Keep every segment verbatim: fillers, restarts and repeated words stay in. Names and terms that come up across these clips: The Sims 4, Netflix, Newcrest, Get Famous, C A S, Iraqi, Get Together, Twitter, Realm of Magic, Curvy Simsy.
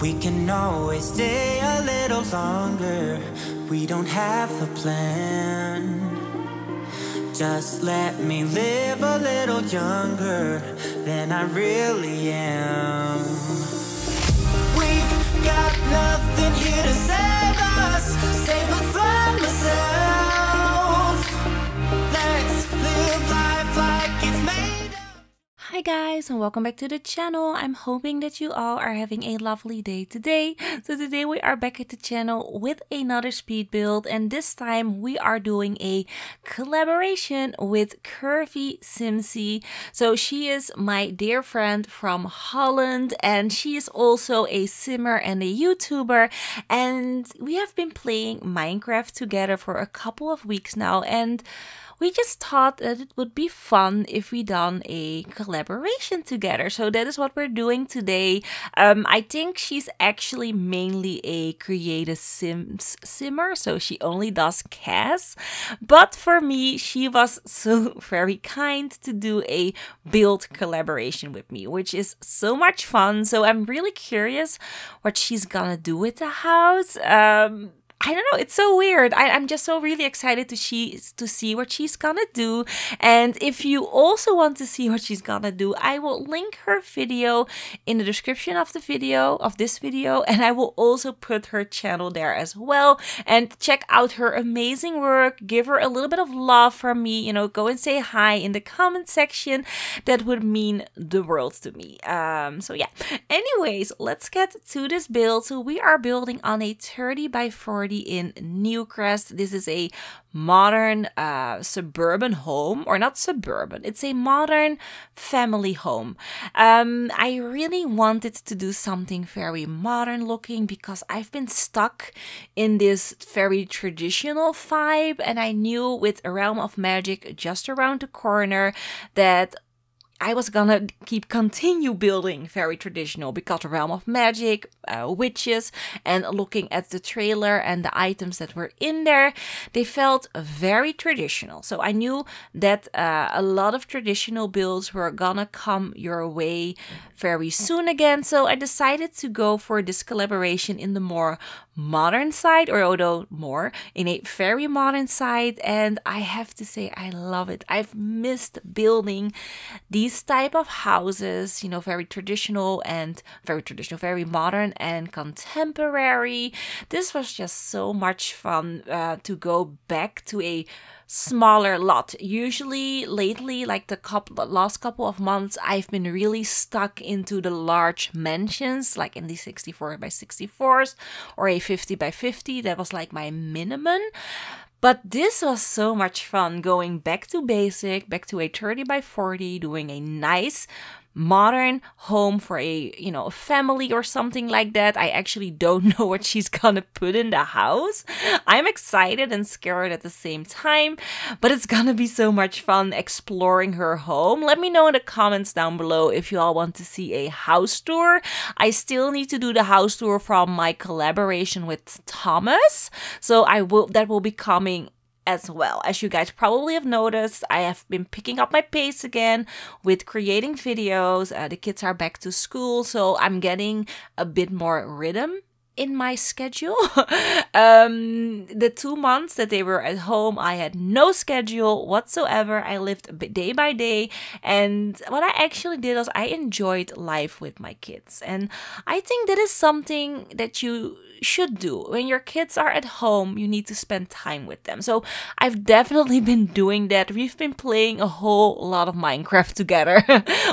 We can always stay a little longer. We don't have a plan. Just let me live a little younger than I really am. We've got nothing here to save us, save us from myself. Let's live life like it's made up. Hi guys, and welcome back to the channel. I'm hoping that you all are having a lovely day today. So today we are back at the channel with another speed build, and this time we are doing a collaboration with Curvy Simsy. So she is my dear friend from Holland, and she is also a simmer and a YouTuber, and we have been playing Minecraft together for a couple of weeks now, and we just thought that it would be fun if we done a collaboration together. So that is what we're doing today. Um, I think she's actually mainly a creative Sims simmer, so she only does C A S. But for me, she was so very kind to do a build collaboration with me, which is so much fun. So I'm really curious what she's gonna do with the house. Um, I don't know, it's so weird. I, I'm just so really excited to, she, to see what she's gonna do. And if you also want to see what she's gonna do, I will link her video in the description of the video, of this video, and I will also put her channel there as well. And check out her amazing work, give her a little bit of love from me, you know, go and say hi in the comment section. That would mean the world to me. Um, so yeah, anyways, let's get to this build. So we are building on a thirty by forty in Newcrest. This is a modern uh, suburban home, or not suburban, it's a modern family home. Um, I really wanted to do something very modern looking because I've been stuck in this very traditional vibe, and I knew with Realm of Magic just around the corner that I was gonna keep continue building very traditional, because the Realm of Magic, uh, witches, and looking at the trailer and the items that were in there, they felt very traditional. So I knew that uh, a lot of traditional builds were gonna come your way very soon again. So I decided to go for this collaboration in the more modern side, or although more in a very modern side, and I have to say I love it. I've missed building these type of houses, you know, very traditional and very traditional, very modern and contemporary. This was just so much fun uh, to go back to a smaller lot. Usually lately, like the couple, last couple of months, I've been really stuck into the large mansions, like in the sixty-four by sixty-fours or a fifty by fifty. That was like my minimum. But this was so much fun, going back to basic, back to a thirty by forty, doing a nice modern home for a, you know, a family or something like that. I actually don't know what she's gonna put in the house. I'm excited and scared at the same time, but it's gonna be so much fun exploring her home. Let me know in the comments down below if you all want to see a house tour. I still need to do the house tour from my collaboration with Thomas, so I will, that will be coming as well. As you guys probably have noticed, I have been picking up my pace again with creating videos. Uh, the kids are back to school, so I'm getting a bit more rhythm in my schedule. um, the two months that they were at home, I had no schedule whatsoever. I lived day by day, and what I actually did was I enjoyed life with my kids, and I think that is something that you should do. When your kids are at home, you need to spend time with them. So I've definitely been doing that. We've been playing a whole lot of Minecraft together.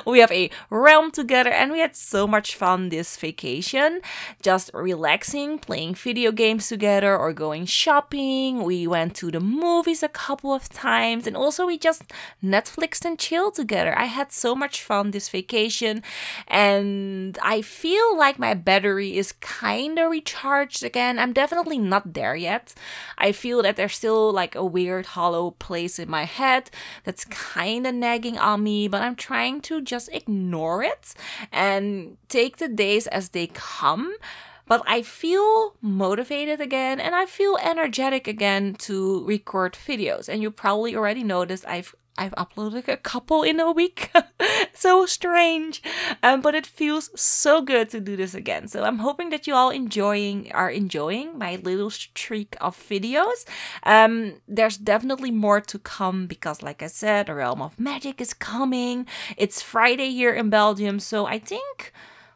We have a realm together, and we had so much fun this vacation, just relaxing, playing video games together or going shopping. We went to the movies a couple of times, and also we just Netflixed and chilled together. I had so much fun this vacation, and I feel like my battery is kind of recharged again. I'm definitely not there yet. I feel that there's still like a weird hollow place in my head that's kind of nagging on me, but I'm trying to just ignore it and take the days as they come. But I feel motivated again, and I feel energetic again to record videos. And you probably already noticed I've I've uploaded a couple in a week. So strange. Um, but it feels so good to do this again. So I'm hoping that you all enjoying are enjoying my little streak of videos. Um, there's definitely more to come because, like I said, the Realm of Magic is coming. It's Friday here in Belgium. So I think,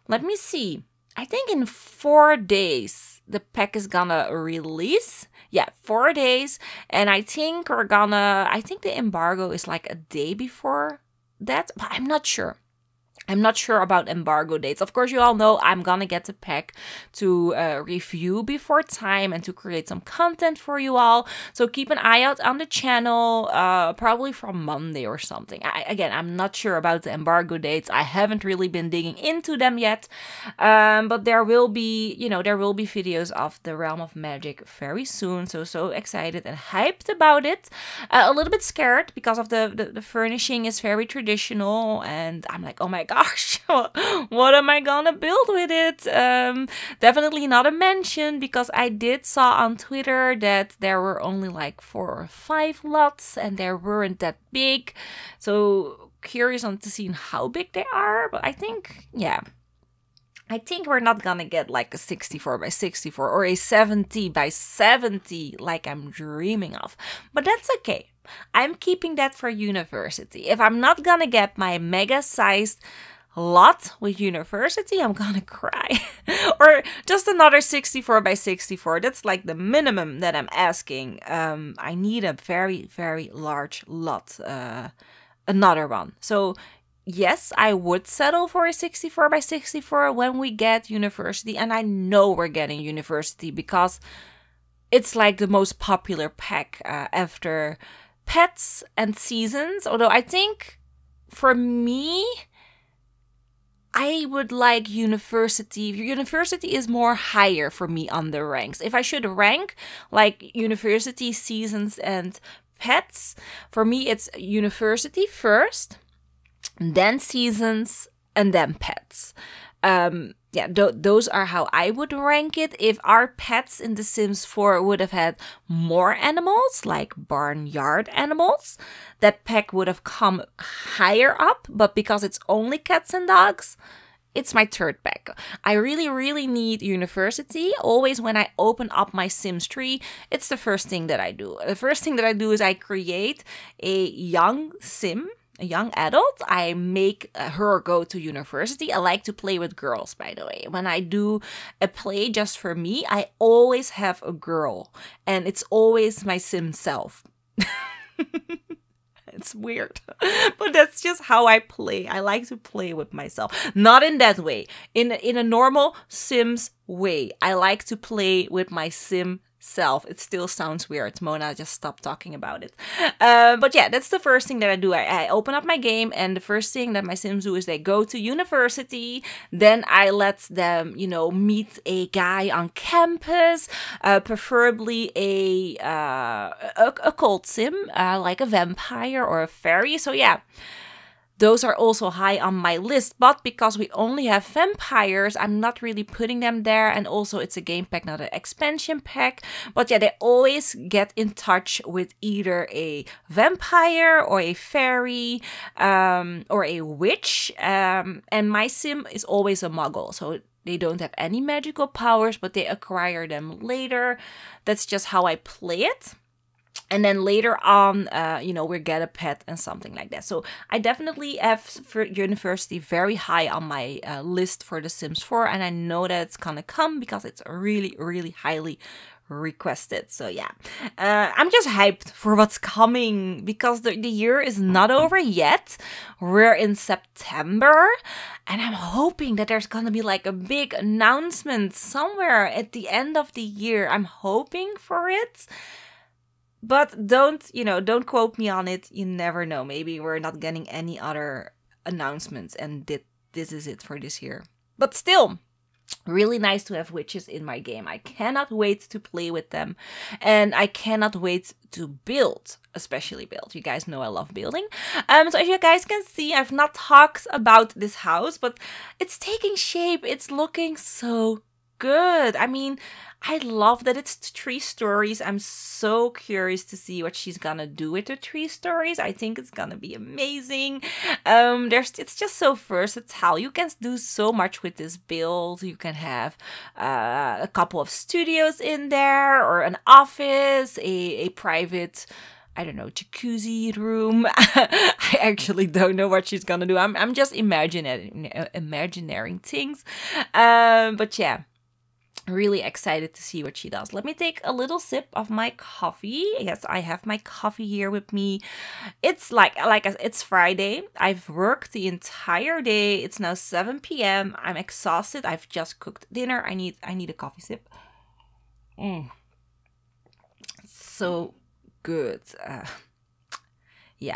let me see. I think in four days the pack is gonna release. Yeah, four days. And I think we're gonna, I think the embargo is like a day before that, but I'm not sure. I'm not sure about embargo dates. Of course, you all know I'm gonna get the pack to uh, review before time and to create some content for you all. So keep an eye out on the channel, uh, probably from Monday or something. I, again, I'm not sure about the embargo dates. I haven't really been digging into them yet. Um, but there will be, you know, there will be videos of the Realm of Magic very soon. So, so excited and hyped about it. Uh, a little bit scared because of the, the, the furnishing is very traditional. And I'm like, oh my God. Gosh, what am I gonna build with it? Um, definitely not a mansion, because I did saw on Twitter that there were only like four or five lots and they weren't that big. So curious on to see how big they are, but I think, yeah. I think we're not gonna get like a sixty-four by sixty-four or a seventy by seventy like I'm dreaming of, but that's okay. I'm keeping that for university. If I'm not gonna get my mega sized lot with university, I'm gonna cry. Or just another sixty-four by sixty-four. That's like the minimum that I'm asking. Um, I need a very, very large lot, uh, another one. So yes, I would settle for a sixty-four by sixty-four when we get university, and I know we're getting university because it's like the most popular pack uh, after pets and seasons. Although I think for me, I would like university. University is more higher for me on the ranks. If I should rank like university, seasons, and pets, for me it's university first, then seasons, and then pets. Um, yeah, th those are how I would rank it. If our pets in The Sims four would have had more animals, like barnyard animals, that pack would have come higher up. But because it's only cats and dogs, it's my third pack. I really, really need university. Always when I open up my Sims tree, it's the first thing that I do. The first thing that I do is I create a young Sim. A young adult, I make her go to university. I like to play with girls, by the way. When I do a play just for me, I always have a girl, and it's always my Sim self. It's weird, but that's just how I play. I like to play with myself, not in that way, in in a normal Sims way. I like to play with my Sim self. It still sounds weird. Mona, just stop talking about it. Uh, but yeah, that's the first thing that I do. I, I open up my game, and the first thing that my Sims do is they go to university. Then I let them, you know, meet a guy on campus, uh, preferably a, uh, a a cold Sim, uh, like a vampire or a fairy. So yeah. Those are also high on my list, but because we only have vampires, I'm not really putting them there. And also it's a game pack, not an expansion pack. But yeah, they always get in touch with either a vampire or a fairy um, or a witch. Um, and my Sim is always a muggle. So they don't have any magical powers, but they acquire them later. That's just how I play it. And then later on, uh, you know, we get a pet and something like that. So I definitely have for university very high on my uh, list for The Sims four. And I know that it's gonna come because it's really, really highly requested. So yeah, uh, I'm just hyped for what's coming because the, the year is not over yet. We're in September, and I'm hoping that there's gonna be like a big announcement somewhere at the end of the year. I'm hoping for it. But don't, you know, don't quote me on it. You never know. Maybe we're not getting any other announcements and did, this is it for this year. But still, really nice to have witches in my game. I cannot wait to play with them, and I cannot wait to build, especially build. You guys know I love building. Um, so as you guys can see, I've not talked about this house, but it's taking shape. It's looking so good. I mean, I love that it's three stories. I'm so curious to see what she's gonna do with the three stories. I think it's gonna be amazing. Um, there's, it's just so versatile. You can do so much with this build. You can have uh, a couple of studios in there, or an office, a, a private, I don't know, jacuzzi room. I actually don't know what she's gonna do. I'm, I'm just imagining, imagineering things. Um, but yeah, really excited to see what she does. Let me take a little sip of my coffee. Yes, I have my coffee here with me. It's like, like it's Friday. I've worked the entire day. It's now seven P M I'm exhausted. I've just cooked dinner. I need, I need a coffee sip. Mm. So good. Uh, yeah.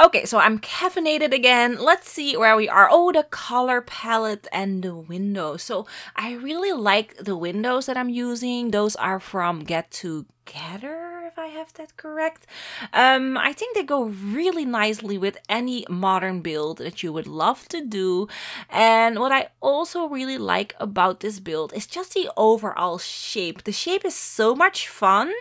Okay, so I'm caffeinated again. Let's see where we are. Oh, the color palette and the windows. So I really like the windows that I'm using. Those are from Get Together, if I have that correct. Um, I think they go really nicely with any modern build that you would love to do. And what I also really like about this build is just the overall shape. The shape is so much fun.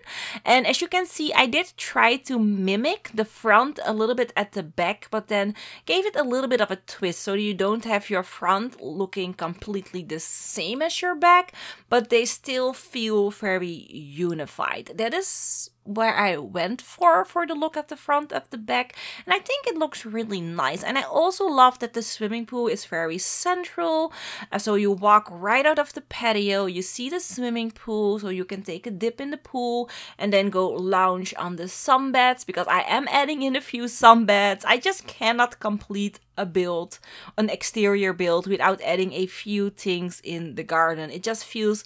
And as you can see, I did try to mimic the front a little bit at the back, but then gave it a little bit of a twist so you don't have your front looking completely the same as your back, but they still feel very unified. That is where I went for for the look at the front of the back, and I think it looks really nice. And I also love that the swimming pool is very central, so you walk right out of the patio, you see the swimming pool, so you can take a dip in the pool and then go lounge on the sunbeds, because I am adding in a few sunbeds. I just cannot complete a build, an exterior build, without adding a few things in the garden. It just feels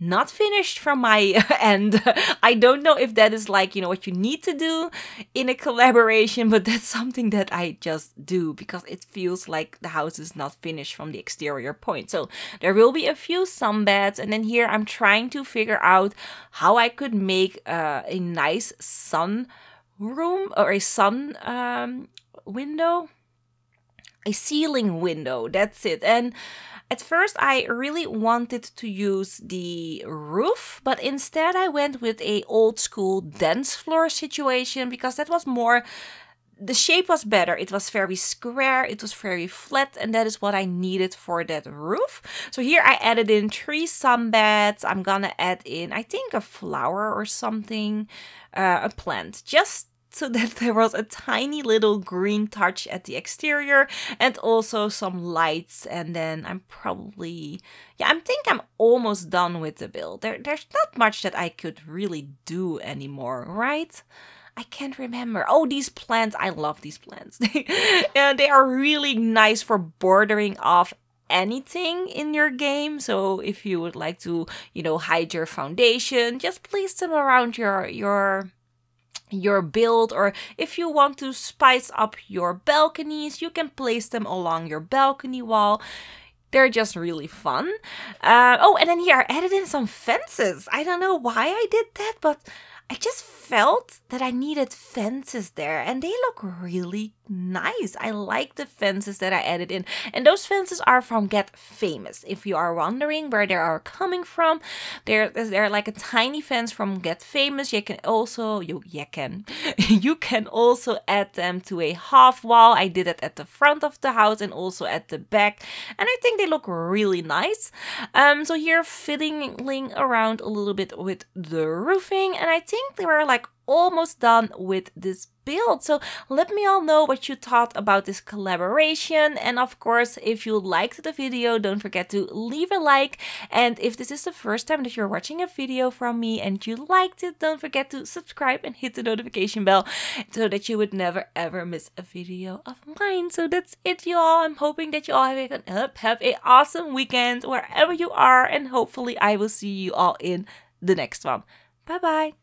not finished from my end. I don't know if that is like, you know, what you need to do in a collaboration, but that's something that I just do because it feels like the house is not finished from the exterior point. So there will be a few sunbeds, and then here I'm trying to figure out how I could make uh, a nice sun room or a sun um, window, a ceiling window, that's it. And at first I really wanted to use the roof, but instead I went with a old school dance floor situation because that was more, the shape was better. It was very square, it was very flat, and that is what I needed for that roof. So here I added in three sunbeds. I'm gonna add in, I think, a flower or something, uh, a plant, just so that there was a tiny little green touch at the exterior, and also some lights. And then I'm probably, yeah, I think I'm almost done with the build. There, there's not much that I could really do anymore, right? I can't remember. Oh, these plants. I love these plants. Yeah, they are really nice for bordering off anything in your game. So if you would like to, you know, hide your foundation, just place them around your, your... your build, or if you want to spice up your balconies, you can place them along your balcony wall. They're just really fun. Uh, oh, and then here I added in some fences. I don't know why I did that, but I just felt that I needed fences there, and they look really nice. I like the fences that I added in, and those fences are from Get Famous. If you are wondering where they are coming from, they're, they're like a tiny fence from Get Famous. You can also, you, you can, you can also add them to a half wall. I did it at the front of the house and also at the back, and I think they look really nice. Um, so here fiddling around a little bit with the roofing, and I think I think they were like almost done with this build. So let me all know what you thought about this collaboration, and of course, if you liked the video, don't forget to leave a like. And if this is the first time that you're watching a video from me and you liked it, don't forget to subscribe and hit the notification bell so that you would never ever miss a video of mine. So that's it, y'all. I'm hoping that you all have an have a awesome weekend wherever you are, and hopefully I will see you all in the next one. Bye bye.